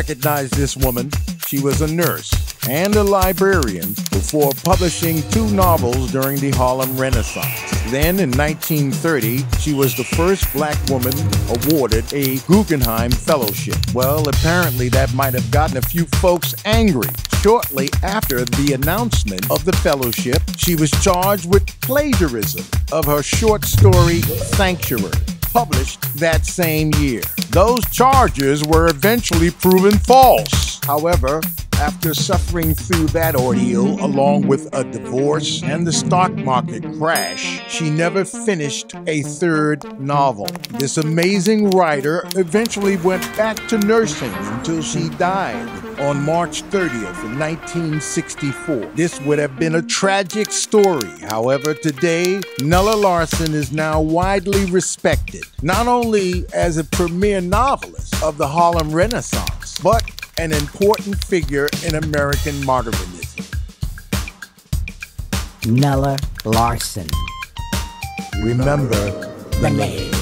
recognize this woman. She was a nurse and a librarian before publishing two novels during the Harlem Renaissance. Then, in 1930, she was the first black woman awarded a Guggenheim Fellowship. Well, apparently that might have gotten a few folks angry. Shortly after the announcement of the fellowship, she was charged with plagiarism of her short story, Sanctuary, published that same year. Those charges were eventually proven false. However, after suffering through that ordeal, along with a divorce and the stock market crash, she never finished a third novel. This amazing writer eventually went back to nursing until she died on March 30th, 1964. This would have been a tragic story. However, today, Nella Larsen is now widely respected, not only as a premier novelist of the Harlem Renaissance, but an important figure in American modernism. Nella Larsen. Remember the name.